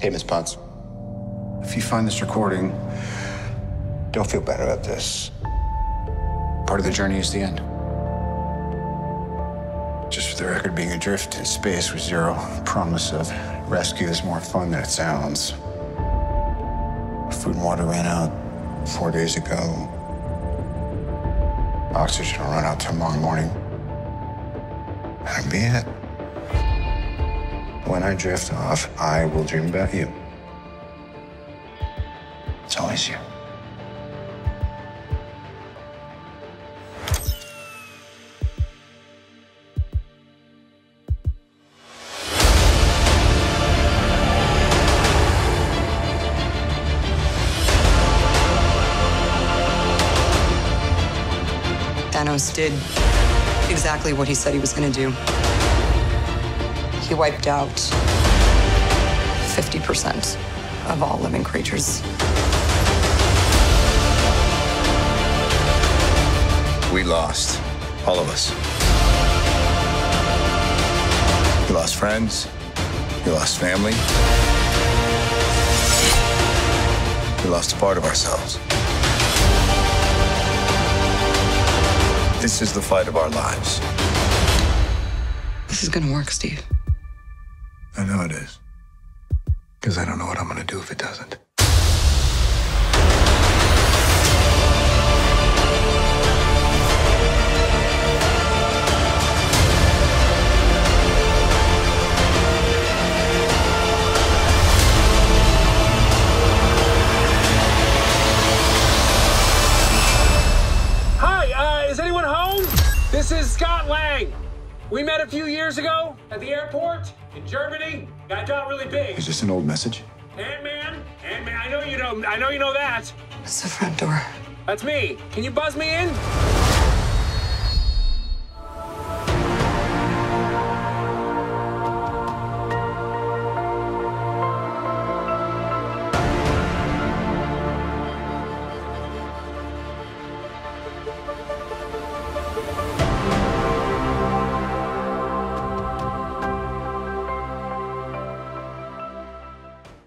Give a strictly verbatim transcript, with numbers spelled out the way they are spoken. Hey, Miss Potts. If you find this recording, don't feel bad about this. Part of the journey is the end. Just for the record, being adrift in space with zero promise of rescue is more fun than it sounds. Food and water ran out four days ago. Oxygen will run out tomorrow morning. That'll be it. When I drift off, I will dream about you. It's always you. Thanos did exactly what he said he was going to do. He wiped out fifty percent of all living creatures. We lost, all of us. We lost friends, we lost family. We lost a part of ourselves. This is the fight of our lives. This is gonna work, Steve. I know it is, because I don't know what I'm gonna do if it doesn't. This is Scott Lang. We met a few years ago at the airport in Germany. Got dropped really big. Is this an old message? Ant-Man, Ant-Man, I know you know, I know you know that. It's the front door. That's me. Can you buzz me in?